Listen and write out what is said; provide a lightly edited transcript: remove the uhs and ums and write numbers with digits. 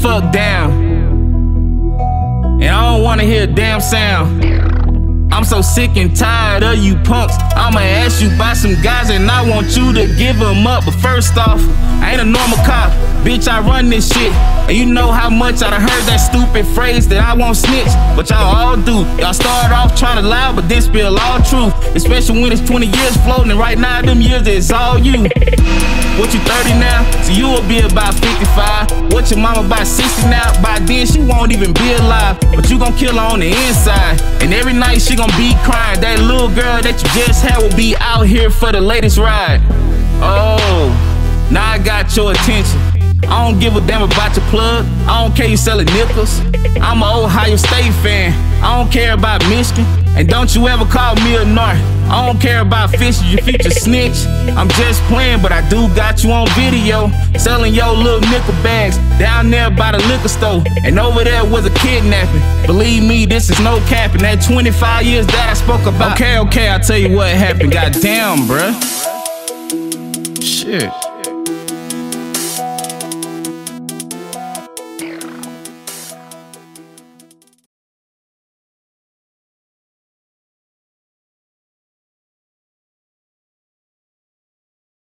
fuck down, and I don't wanna hear a damn sound. I'm so sick and tired of you punks. I'ma ask you by some guys and I want you to give them up. But first off, I ain't a normal cop, bitch, I run this shit. And you know how much I done heard that stupid phrase that I won't snitch. But y'all all do. Y'all start off trying to lie, but then spill all truth. Especially when it's 20 years floating, and right now them years it's all you. What, you 30 now? So you will be about 55. What, your mama about 60 now? By then she won't even be alive. But you gon' kill her on the inside, and every night she gon' be crying. That little girl that you just had will be out here for the latest ride. Oh, now I got your attention. I don't give a damn about your plug. I don't care you selling nickels. I'm an Ohio State fan. I don't care about Michigan. And don't you ever call me a narc. I don't care about fishing, you future snitch. I'm just playing, but I do got you on video selling your little nickel bags down there by the liquor store, and over there was a kidnapping. Believe me, this is no capping. That 25 years that I spoke about. Okay, I'll tell you what happened. Goddamn, bruh. Shit.